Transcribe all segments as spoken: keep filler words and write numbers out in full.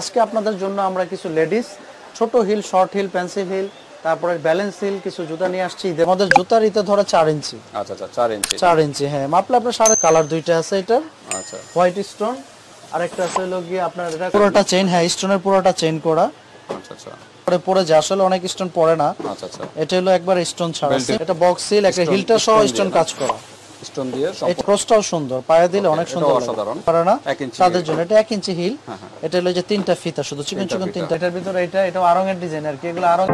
আজকে আপনাদের জন্য আমরা কিছু লেডিস ছোট heel short heel pencil heel তারপরে ব্যালেন্স হিল কিছু জুতা নিয়ে আসছি। এর মধ্যে জুতার এটা ধরে চার ইঞ্চি। আচ্ছা আচ্ছা চার ইঞ্চি চার ইঞ্চি হ্যাঁ মাপলে আপনার সারা কালার দুইটা আছে এটা। আচ্ছা হোয়াইট স্টোন আর একটা আছে হলো গিয়ে আপনার এটা পুরোটা চেইন, হ্যাঁ স্টোনের পুরোটা চেইন করা। আচ্ছা আচ্ছা পরে পরে যা আসলে অনেক স্টোন পড়ে না। আচ্ছা আচ্ছা এটা হলো একবার স্টোন ছাড়া আছে, এটা বক্স হিল, একটা হিলটা সহ স্টোন কাজ করা। স্টোন দিয়ে সম্পূর্ণ ক্রসটাও সুন্দর, পায়ে দিলে অনেক সুন্দর অসাধারণ পারে না তাদের জন্য। এটা এক ইঞ্চি হিল, এটা হলো যে তিনটা ফিতা শুধু চিকন চিকন তিনটা, এটার ভিতরে এটা এটা আরং এর ডিজাইন আর কি, এগুলো আরং।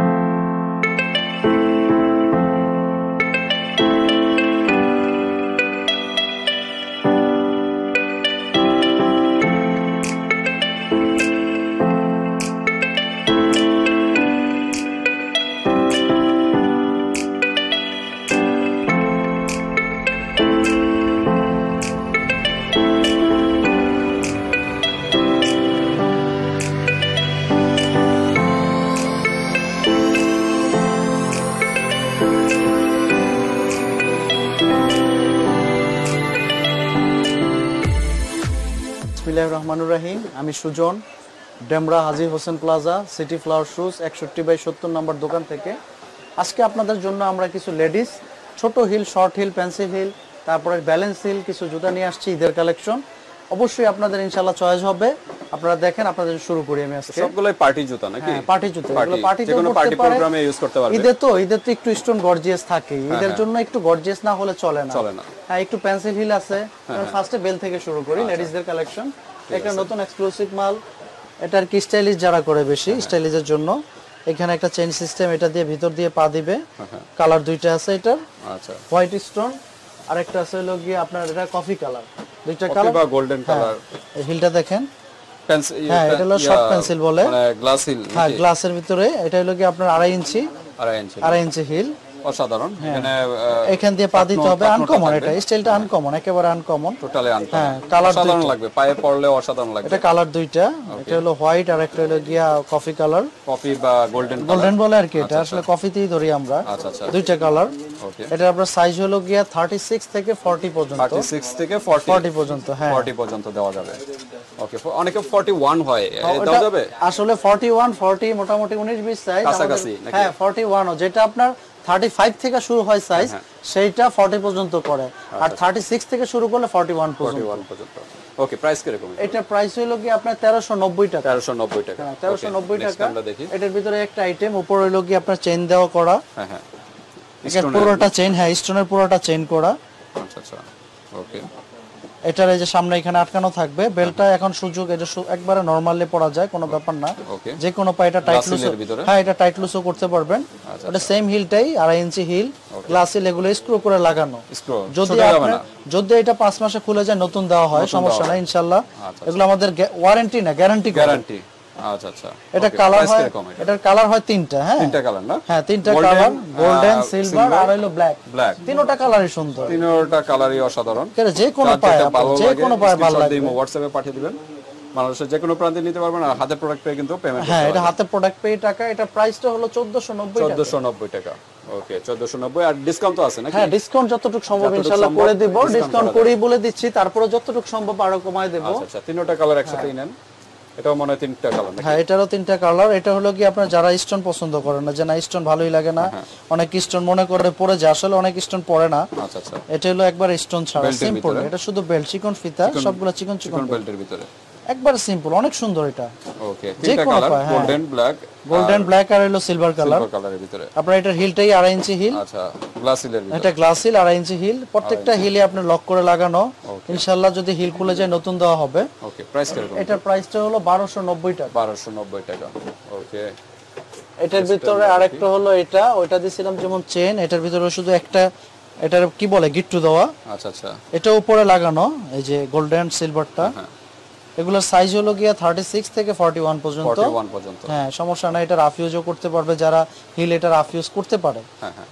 বিসমিল্লাহির রহমানির রহিম, আমি Sujan Demra Haji Hossain plaza city flower shoes একষট্টি বাই সত্তর নম্বর দোকান থেকে। আজকে আপনাদের জন্য আমরা কিছু লেডিস ছোট heel short heel pencil heel তারপরে ব্যালেন্স হিল কিছু জুতা নিয়ে আসছি, ঈদের কালেকশন। অবশ্যই আপনাদের ইনশাআল্লাহ চয়েস হবে, আপনারা দেখেন। আপনাদের শুরু করি আমি আজকে, সবগুলাই পার্টি জুতা নাকি? পার্টি জুতা, এগুলো পার্টি জন্য পার্টি প্রোগ্রামে ইউজ করতে পারবে। ঈদে তো ঈদে তো একটু স্টোন গর্জিয়াস থাকে, ঈদের জন্য একটু গর্জিয়াস না হলে চলে না চলে না হ্যাঁ একটু পেন্সিল হিল আছে। ফার্স্টে বেল থেকে শুরু করি, লেডিসদের কালেকশন। একটা নতুন এক্সক্লুসিভ মাল, এটার কি স্টাইলিশ যারা করে বেশি স্টাইলিশের জন্য। এখানে একটা চেইন সিস্টেম, এটা দিয়ে ভিতর দিয়ে পা দিবে। কালার দুইটা আছে এটার। আচ্ছা হোয়াইট স্টোন আর একটা আছে হলো গিয়ে আপনার এটা কফি কালার, দুইটা কালার বা গোল্ডেন কালার। এই হিলটা দেখেন, পেন্সিল, হ্যাঁ এটা হলো শর্ট পেন্সিল বলে, মানে গ্লাস হিল। হ্যাঁ গ্লাসের ভিতরে, এটা হলো কি আপনার আড়াই ইঞ্চি আড়াই ইঞ্চি আড়াই ইঞ্চি হিল, অসাধারণ। এখানে এখান দিয়ে পা দিতে হবে, আনকমন এটা, স্টাইলটা আনকমন, একেবারে আনকমন, টোটালি আনকমন। হ্যাঁ কালার অসাধারণ লাগবে, পায়ে পড়লে অসাধারণ লাগবে। এটা কালার দুইটা, এটা হলো হোয়াইট আর একটা হলো গিয়া কফি কালার, কফি বা গোল্ডেন গোল্ডেন বলে আর কি, এটা আসলে কফিতেই ধরি আমরা। আচ্ছা আচ্ছা দুইটা কালার। ওকে এটা আপনার সাইজ হলো গিয়া ছত্রিশ থেকে চল্লিশ পর্যন্ত, ছত্রিশ থেকে চল্লিশ পর্যন্ত, হ্যাঁ চল্লিশ পর্যন্ত দেওয়া যাবে। ওকে অনেকে চুয়াল্লিশ হয়, দেওয়া যাবে আসলে চুয়াল্লিশ চল্লিশ মোটামুটি উনিশ বিশ সাইজ কাছাকাছি, হ্যাঁ চুয়াল্লিশ যেটা আপনার পঁয়ত্রিশ থেকে শুরু হয় সাইজ, সেইটা চল্লিশ পর্যন্ত করে, আর ছত্রিশ থেকে শুরু করলে চুয়াল্লিশ পর্যন্ত। ওকে প্রাইস কি রকম? এটা প্রাইস হলো কি আপনার তেরোশো নব্বই টাকা, তেরোশো নব্বই টাকা, হ্যাঁ তেরোশো নব্বই টাকা। এটার ভিতরে একটা আইটেম উপরে হলো কি আপনার চেইন দেওয়া করা, হ্যাঁ হ্যাঁ পুরোটা চেইন, হ্যাঁ স্টোনের পুরোটা চেইন করা। আচ্ছা আচ্ছা ওকে এটার এই যে সামনে এখানে আটকানো থাকবে বেলটা, এখন সুযোগ এটা একবারে নরমালি পরা যায়, কোনো ব্যাপার না, যে কোনো পায়টা টাইট লুজ, হ্যাঁ এটা টাইট লুজও করতে পারবেন। এটা সেম হিলটাই আড়াই ইঞ্চি হিল, গ্লাস হিল, এগুলো স্ক্রু করে লাগানো। যদি আপনি যদি এটা পাঁচ মাসে খুলে যায় নতুন দেওয়া হয় সমস্যা নাই ইনশাআল্লাহ, এগুলো আমাদের ওয়ারেন্টি না গ্যারান্টি গ্যারান্টি। আচ্ছা আচ্ছা এটা কালার হয়, এটার কালার হয় তিনটা, হ্যাঁ তিনটা কালার না, হ্যাঁ তিনটা কালার, গোল্ডেন সিলভার আর হলো ব্ল্যাক ব্ল্যাক তিনটা কালারই সুন্দর, তিনটা কালারই অসাধারণ। যে কোনো পায় যে কোনো পায় ভালো লাগে, WhatsApp এ পাঠিয়ে দিবেন, মানুষের যে কোনো প্রান্তে নিতে পারবেন। আর হাতে প্রোডাক্ট পেয়ে কিন্তু পেমেন্ট, হ্যাঁ এটা হাতে প্রোডাক্ট পেয়ে টাকা। এটা প্রাইসটা হলো চোদ্দশো নব্বই টাকা, চোদ্দশো নব্বই টাকা। ওকে চোদ্দশো নব্বই আর ডিসকাউন্ট তো আছে নাকি? হ্যাঁ ডিসকাউন্ট যতটুকু সম্ভব ইনশাআল্লাহ করে দেব, ডিসকাউন্ট করেই বলে দিচ্ছি, তারপরে যতটুকু সম্ভব আরো কমায় দেব। আচ্ছা তিনটা কালার একসাথেই নেন, এটাও মনে তিনটা কালার, হ্যাঁ এটারও তিনটা কালার। এটা হলো কি আপনারা যারা স্টোন পছন্দ করেন না, যে না স্টোন ভালোই লাগে না, অনেক স্টোন মনে করে পরে যা আসলে অনেক স্টোন পড়ে না। আচ্ছা আচ্ছা এটা হলো একবার স্টোন ছাড়া সিম্পল, এটা শুধু বেল্ট চিকন ফিতা, সবগুলো চিকন চিকন বেল্টের ভিতরে, একবার সিম্পল, অনেক সুন্দর এটা। ওকে তিনটা colour, golden black, golden black আর হলো সিলভার কালার, সিলভার কালারের ভিতরে। আপনারা এটার হিলটাই আড়াই ইঞ্চি হিল, আচ্ছা গ্লাস হিলের ভিতরে, এটা গ্লাস হিল আড়াই ইঞ্চি হিল, প্রত্যেকটা হিলে আপনি লক করে লাগানো। ইনশাআল্লাহ যদি হিল খুলে যায় নতুন দেওয়া হবে। ওকে প্রাইস কত? এটার প্রাইসটা হলো বারোশো নব্বই টাকা, বারোশো নব্বই টাকা। ওকে এটার ভিতরে আরেকটা হলো এটা, ওইটা দিছিলাম যেমন চেইন, এটার ভিতরে শুধু একটা, এটার কি বলে গিট্টু দেওয়া। আচ্ছা আচ্ছা এটা উপরে লাগানো, এই যে গোল্ডেন সিলভারটা, এগুলোর সাইজ হলো গিয়া ছত্রিশ থেকে চুয়াল্লিশ পর্যন্ত, চুয়াল্লিশ পর্যন্ত, হ্যাঁ সমস্যা নাই। এটা রাফিউজও করতে পারবে, যারা হিল এটা রাফিউজ করতে পারে, হ্যাঁ হ্যাঁ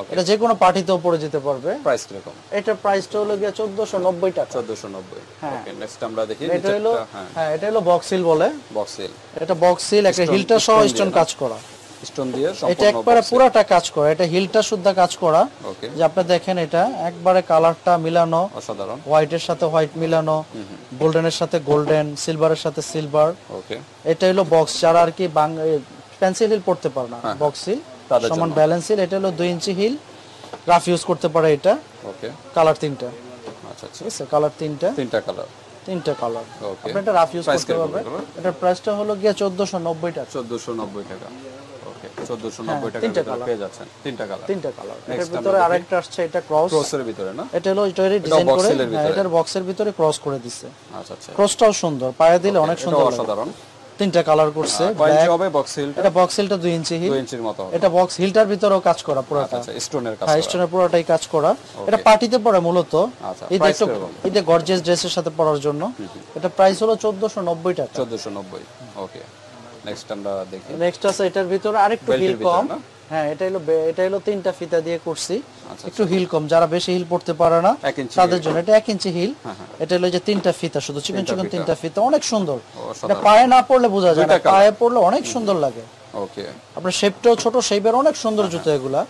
ওকে এটা যে কোনো পার্টিতেও পরে যেতে পারবে। প্রাইস কি রকম? এটা প্রাইসটা হলো গিয়া চোদ্দশো নব্বই টাকা, চোদ্দশো নব্বই। হ্যাঁ ওকে নেক্সট আমরা দেখি, এটা হলো, হ্যাঁ এটা হলো বক্স হিল বলে, বক্স হিল, এটা বক্স হিল, একটা হিলটা সহ স্টোন কাজ করা। stone দিয়ে সম্পূর্ণ এটা একবারে পুরোটা কাজ করা এটা হিলটা শুদ্ধ কাজ করা যে আপনি দেখেন এটা একবারে কালারটা মিলানো অসাধারণ হোয়াইট এর সাথে হোয়াইট মিলানো গোল্ডেন এর সাথে গোল্ডেন সিলভার এর সাথে সিলভার ওকে এটা হলো বক্স যারা আর কি পেন্সিল হিল পড়তে পারে না বক্সি সমান ব্যালেন্স হিল এটা হলো দুই ইঞ্চি হিল রাফ ইউজ করতে পারে এটা ওকে কালার তিনটা আচ্ছা ঠিক আছে কালার তিনটা তিনটা কালার তিনটা কালার আপনি এটা রাফ ইউজ করতে পারবেন এটার প্রাইসটা হলো গিয়ে চোদ্দশো নব্বই টাকা চোদ্দশো নব্বই টাকা ওকে চোদ্দশো নব্বই টাকা তিনটা কালার পেয়ে যাচ্ছেন তিনটা কালার তিনটা কালার এর ভিতরে আরেকটা আসছে এটা ক্রস ক্রসের ভিতরে না এটা হলো এটা ডিজাইন করে এটার বক্সের ভিতরে ক্রস করে দিয়েছে আচ্ছা আচ্ছা ক্রসটাও সুন্দর পায়ে দিলে অনেক সুন্দর অসাধারণ তিনটা কালার করছে ব্ল্যাক হবে বক্স হিলটা এটা বক্স হিলটা দুই ইঞ্চি হিল দুই ইঞ্চির মত হবে এটা বক্স হিলটার ভিতরেও কাজ করা পুরোটা আচ্ছা স্টোনের কাজ হ্যাঁ স্টোনের পুরোটাই কাজ করা এটা পার্টিতে পড়া মূলত আচ্ছা এই দেখো এটা গর্জিয়াস ড্রেসের সাথে পরার জন্য এটা প্রাইস হলো চোদ্দশো নব্বই টাকা চোদ্দশো নব্বই ওকে নেক্সট আমরা দেখি নেক্সট আছে এটার ভিতরে আরেকটু হিল কম হ্যাঁ এটা হলো এটা হলো তিনটা ফিতা দিয়ে করছি একটু হিল কম যারা বেশি হিল পড়তে পারে না তাদের জন্য এটা এক ইঞ্চি হিল এটা হলো যে তিনটা ফিতা শুধু চিকন চিকন তিনটা ফিতা অনেক সুন্দর এটা পায়ে না পড়লে বোঝা যায় না পায়ে পড়লে অনেক সুন্দর লাগে ওকে আপনার শেপটাও ছোট শেপের অনেক সুন্দর জুতো এগুলা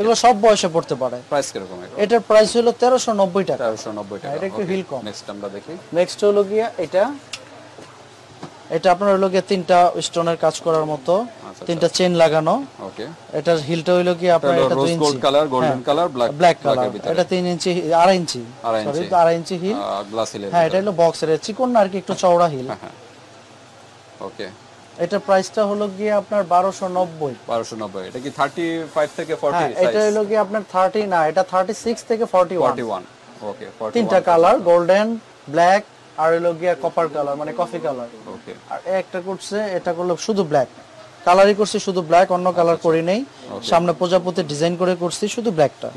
এগুলো সব বয়সে পড়তে পারে প্রাইস কি রকম এটার প্রাইস হলো তেরোশো নব্বই টাকা তেরোশো নব্বই টাকা এটা একটু হিল কম নেক্সট আমরা দেখি নেক্সট হলো গিয়া এটা এটা আপনার হলো কি তিনটা স্টোনের কাজ করার মতো তিনটা চেইন লাগানো ওকে এটার হিলটা হলো কি আপনার এটা দুই ইঞ্চি gold colour golden colour black black colour এটা তিন ইঞ্চি আড়াই ইঞ্চি সরি আড়াই ইঞ্চি হিল গ্লাস হিল হ্যাঁ এটা হলো বক্সের চিকন না আর কি একটু চওড়া হিল ওকে এটার প্রাইসটা হলো কি আপনার বারোশো নব্বই বারোশো নব্বই এটা কি thirty-five থেকে forty সাইজ এটা হলো কি আপনার thirty না এটা thirty-six থেকে forty-one ওকে forty-one তিনটা কালার গোল্ডেন ব্ল্যাক আর হলো গিয়া কপার কালার মানে কফি কালার ওকে আর একটা করছে এটা হলো শুধু ব্ল্যাক কালারই করছি শুধু ব্ল্যাক অন্য কালার করি নাই সামনে প্রজাপতি ডিজাইন করে করছি শুধু ব্ল্যাকটা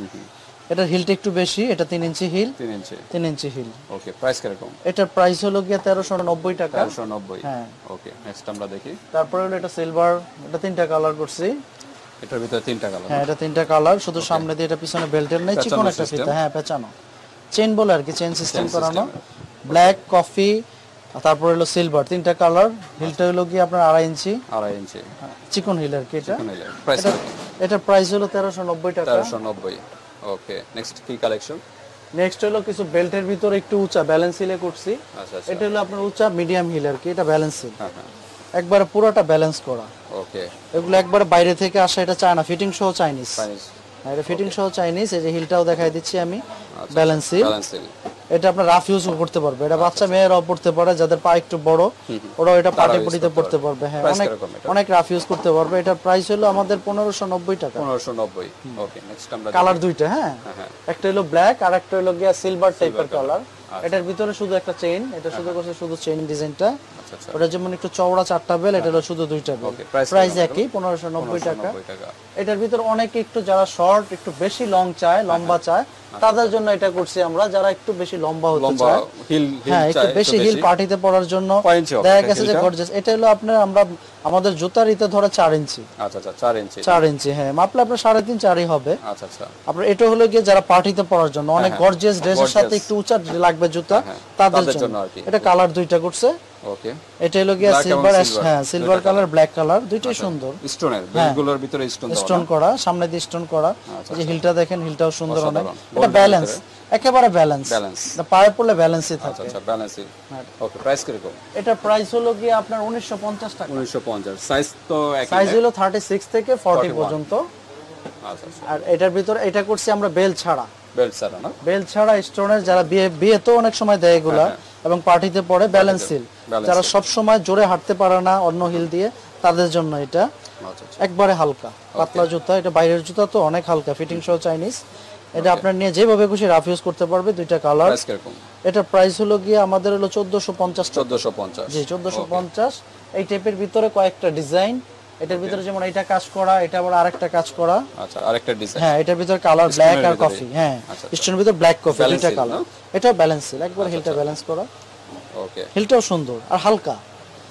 এটা হিলটা একটু বেশি এটা তিন ইঞ্চি হিল তিন ইঞ্চি তিন ইঞ্চি হিল ওকে প্রাইস কিরকম এটার প্রাইস হলো গিয়া তেরোশো নব্বই টাকা তেরোশো নব্বই হ্যাঁ ওকে নেক্সট আমরা দেখি তারপরে হলো এটা সিলভার এটা তিনটা কালার করছি এটার ভিতরে তিনটা কালার হ্যাঁ এটা তিনটা কালার শুধু সামনে দিয়ে এটা পিছনে বেল্টের নাই চিকন একটা ফিতা হ্যাঁ পেঁচানো চেইন বল আর কি চেইন সিস্টেম করানো ব্ল্যাক কফি তারপর হলো সিলভার তিনটা কালার হিলটা হলো কি আপনার আড়াই ইঞ্চি আড়াই ইঞ্চি চিকন হিল আর কি এটা এটা প্রাইস হলো তেরোশো নব্বই টাকা তেরোশো নব্বই ওকে নেক্সট কি কালেকশন নেক্সট হলো কিছু বেল্টের ভিতরে একটু উঁচা ব্যালেন্স হিলে করছি আচ্ছা এটা হলো আপনার উঁচা মিডিয়াম হিল আর কি এটা ব্যালেন্স হিল একবারে পুরোটা ব্যালেন্স করা ওকে এগুলো একবারে বাইরে থেকে আসা এটা চায়না ফিটিং সহ চাইনিজ এটা ফিটিং সহ চাইনিজ এই যে হিলটাও দেখাই দিচ্ছি আমি ব্যালেন্স হিল ব্যালেন্স হিল এটা আপনারা রাফ ইউজ করতে পারবে এটা বাচ্চা মেয়েরাও পড়তে পারে যাদের পা একটু বড় ওরাও এটা পার্টি পড়িতে পড়তে পারবে হ্যাঁ অনেক অনেক রাফ ইউজ করতে পারবে এটার প্রাইস হলো আমাদের পনেরোশো নব্বই টাকা পনেরোশো নব্বই ওকে নেক্সট আমরা কালার দুইটা হ্যাঁ একটা হলো ব্ল্যাক আর একটা হলো গিয়া সিলভার টাইপের কালার এটার ভিতরে শুধু একটা চেইন এটা শুধু করছে শুধু চেইন ডিজাইনটা ওটা যেমন একটু চওড়া চারটা বেল এটা হলো শুধু দুইটা বেল প্রাইস একই পনেরোশো নব্বই টাকা এটার ভিতরে অনেকে একটু যারা শর্ট একটু বেশি লং চায় লম্বা চায় তাদের জন্য এটা করছি আমরা যারা একটু বেশি লম্বা হতে চায় হিল হিল চায় একটু বেশি হিল পার্টিতে পরার জন্য দেখা গেছে যে গর্জিয়াস এটা হলো আপনার আমরা আমাদের জুতার ইতে ধরে চার ইঞ্চি আচ্ছা আচ্ছা চার ইঞ্চি চার ইঞ্চি হ্যাঁ মাপলে আপনার সাড়ে তিন চারই হবে আচ্ছা আচ্ছা আপনার এটা হলো গিয়ে যারা পার্টিতে পরার জন্য অনেক গর্জিয়াস ড্রেসের সাথে একটু উঁচা লাগবে জুতা তাদের জন্য এটা কালার দুইটা করছে ওকে এটা হলো গিয়ে সিলভার হ্যাঁ সিলভার কালার ব্ল্যাক কালার দুইটাই সুন্দর স্টোনের বেলগুলোর ভিতরে স্টোন স্টোন করা সামনে দিয়ে স্টোন করা এই যে হিলটা দেখেন হিলটাও সুন্দর অনেক এটা ব্যালেন্স একেবারে ব্যালেন্স না পায়ে পড়লে ব্যালেন্সই থাকে আচ্ছা ব্যালেন্সই ওকে প্রাইস কি রকম এটা প্রাইস হলো গিয়ে আপনার উনিশশো পঞ্চাশ টাকা উনিশশো পঞ্চাশ সাইজ তো একই সাইজ হলো thirty-six থেকে forty পর্যন্ত আচ্ছা আর এটার ভিতরে এটা করছি আমরা বেল ছাড়া বেল ছাড়া না বেল ছাড়া স্টোনের যারা বিয়ে বিয়ে তো অনেক সময় দেয় এগুলা এবং পার্টিতে পড়ে ব্যালেন্স হিল যারা সব সময় জোরে হাঁটতে পারে না অন্য হিল দিয়ে তাদের জন্য এটা একবারে হালকা পাতলা জুতা এটা বাইরের জুতা তো অনেক হালকা ফিটিং সহ চাইনিজ এটা আপনারা নিয়ে যেভাবে খুশি রাফ ইউজ করতে পারবে দুইটা কালার প্রাইস কিরকম এটা প্রাইস হলো গিয়ে আমাদের হলো চোদ্দশো পঞ্চাশ চোদ্দশো পঞ্চাশ জি চোদ্দশো পঞ্চাশ এই টাইপের ভিতরে কয়েকটা ডিজাইন এটার ভিতরে যেমন এটা কাজ করা এটা আবার আরেকটা কাজ করা আচ্ছা আরেকটা ডিজাইন হ্যাঁ এটার ভিতরে কালার ব্ল্যাক আর কফি হ্যাঁ স্টোনের ভিতরে ব্ল্যাক কফি দুইটা কালার এটা ব্যালেন্স হিল একবার হিলটা ব্যালেন্স করা ওকে হিলটাও সুন্দর আর হালকা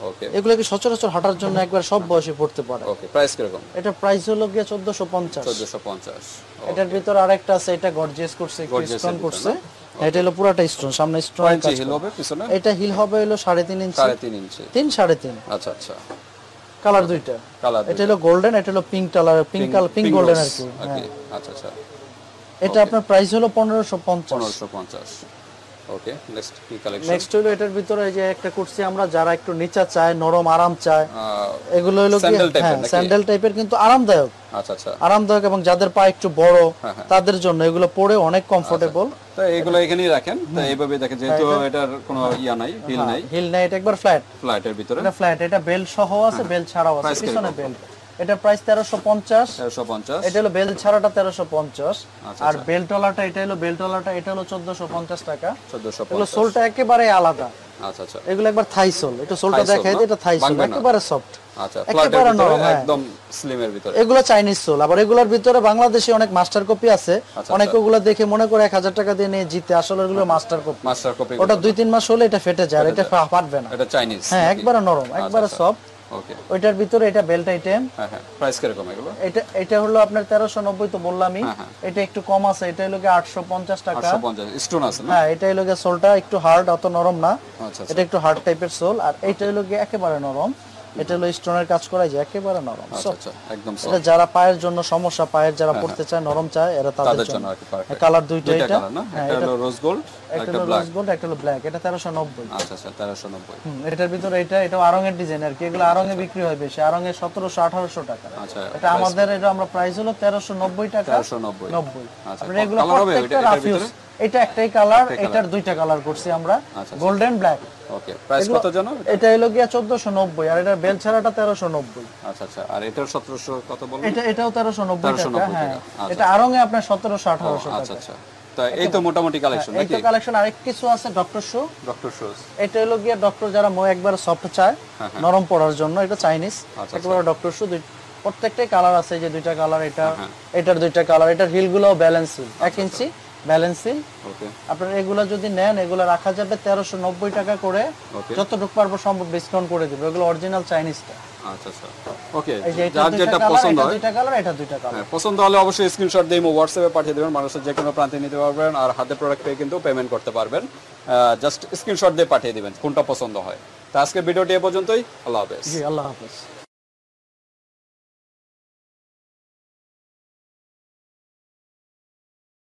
ওকে এগুলা কি সচরাচর হাঁটার জন্য একবার সব বয়সে পড়তে পারে ওকে প্রাইস কি রকম এটা প্রাইস হলো গিয়া চোদ্দশো পঞ্চাশ চোদ্দশো পঞ্চাশ এটার ভিতর আরেকটা আছে এটা গর্জিয়াস করছে স্টোন করছে এটা হলো পুরাটা স্টোন সামনে স্টোন হিল হবে পিছনে এটা হিল হবে হলো সাড়ে তিন ইঞ্চি সাড়ে তিন ইঞ্চি তিন সাড়ে তিন আচ্ছা আচ্ছা কালার দুইটা কালার এটা হলো গোল্ডেন এটা হলো pink colour pink colour pink golden আর কি ওকে আচ্ছা আচ্ছা এটা আপনার প্রাইস হলো fifteen fifty ওকে নেক্সট কি কালেকশন নেক্সট হলো এটার ভিতরে এই যে একটা কুরসি আমরা যারা একটু নিচা চায় নরম আরাম চায় এগুলো হলো কি স্যান্ডেল টাইপের কিন্তু আরামদায়ক আচ্ছা আচ্ছা আরামদায়ক এবং যাদের পা একটু বড় তাদের জন্য এগুলো পরে অনেক কমফোর্টেবল তো এগুলো এখানেই রাখেন তো এইভাবে দেখেন যেহেতু এটার কোনো ইয়া নাই হিল নাই হিল নাই এটা একবার ফ্ল্যাট ফ্ল্যাটের ভিতরে এটা ফ্ল্যাট এটা বেল সহ আছে বেল ছাড়াও আছে পিছনে বেল এটা প্রাইস thirteen fifty এটা হলো বেল ছাড়াটা thirteen fifty আর বেল টলাটা এটা হলো বেল টলাটা এটা হলো fourteen fifty টাকা fourteen fifty এগুলো সোলটা একেবারে আলাদা আচ্ছা আচ্ছা এগুলো একবার থাই সোল এটা সোলটা দেখাই এটা থাই সোল একেবারে সফট আচ্ছা একেবারে নরম একদম স্লিমের ভিতরে এগুলো চাইনিজ সোল আবার এগুলোর ভিতরে বাংলাদেশী অনেক মাস্টার কপি আছে অনেকগুলো দেখে মনে করে one thousand টাকা দিয়ে নিয়ে জিতে আসলে এগুলো মাস্টার কপি মাস্টার কপি ওটা two three মাস হলে এটা ফেটে যায় এটা ফাটবে না এটা চাইনিজ হ্যাঁ একবারে নরম একবারে সফট ওকে ওইটার ভিতরে এটা বেল্ট আইটেম হ্যাঁ হ্যাঁ প্রাইস কি রকম এগুলো এটা এটা হলো আপনার thirteen ninety তো বললামই এটা একটু কম আছে এটা হলো কি eight fifty টাকা eight fifty স্টোন আছে না হ্যাঁ এটা হলো কি সোলটা একটু হার্ড অত নরম না এটা একটু হার্ড টাইপের সোল আর এটা হলো কি একেবারে নরম এটা হলো স্টোনের কাজ করা যায় একেবারে নরম আচ্ছা একদম সফট এটা যারা পায়ের জন্য সমস্যা পায়ের যারা পড়তে চায় নরম চায় এরা তাদের জন্য কালার দুইটা এটা এটা হলো রোজ গোল্ড একটা ব্ল্যাক গোল্ড একটা হলো ব্ল্যাক এটা thirteen ninety আচ্ছা আচ্ছা thirteen ninety হুম এটার ভিতর এটা এটা আরং এর ডিজাইনার কি এগুলো আরং এ বিক্রি হয় বেশি আরং এ seventeen hundred eighteen hundred টাকা আচ্ছা এটা আমাদের এটা আমরা প্রাইস হলো thirteen ninety টাকা thirteen ninety আচ্ছা আমরা এগুলো প্রত্যেকটা রাফিউজ এটা একটাই কালার এটার দুইটা কালার করছি আমরা গোল্ডেন ব্ল্যাক ওকে প্রাইস কত জানো এটা হলো গিয়া fourteen ninety আর এটার বেল ছাড়াটা thirteen ninety আচ্ছা আচ্ছা আর এটার seventeen hundred কত বলবো এটা এটাও thirteen ninety টাকা হ্যাঁ এটা আরং এ আপনার seventeen hundred eighteen hundred টাকা আচ্ছা আচ্ছা তো এই তো মোটামুটি কালেকশন নাকি এই কালেকশন আরেক কিছু আছে ডক্টর শু ডক্টর শু এটা হলো গিয়া ডক্টর যারা মো একবার সফট চায় নরম পড়ার জন্য এটা চাইনিজ একবার ডক্টর শু প্রত্যেকটাই কালার আছে যে দুইটা কালার এটা এটার দুইটা কালার এটার হিল গুলো ব্যালেন্স one ইঞ্চি ব্যালেন্সিং ওকে আপনারা এগুলা যদি নেন এগুলা রাখা যাবে thirteen ninety টাকা করে যতটুক পারবো সম্ভব ডিসকাউন্ট করে দেব এগুলা অরিজিনাল চাইনিজটা আচ্ছা আচ্ছা ওকে যার যেটা পছন্দ হয় দুইটা কালার এটা দুইটা কালার পছন্দ হলে অবশ্যই স্ক্রিনশট দিয়ে মো WhatsApp এ পাঠিয়ে দিবেন মানুষের যে কোনো প্রান্তে নিতে পারবেন আর হাতে প্রোডাক্ট পেয়ে কিন্তু পেমেন্ট করতে পারবেন জাস্ট স্ক্রিনশট দিয়ে পাঠিয়ে দিবেন কোনটা পছন্দ হয় তো আজকে ভিডিওটি এই পর্যন্তই আল্লাহ হাফেজ জি আল্লাহ হাফেজ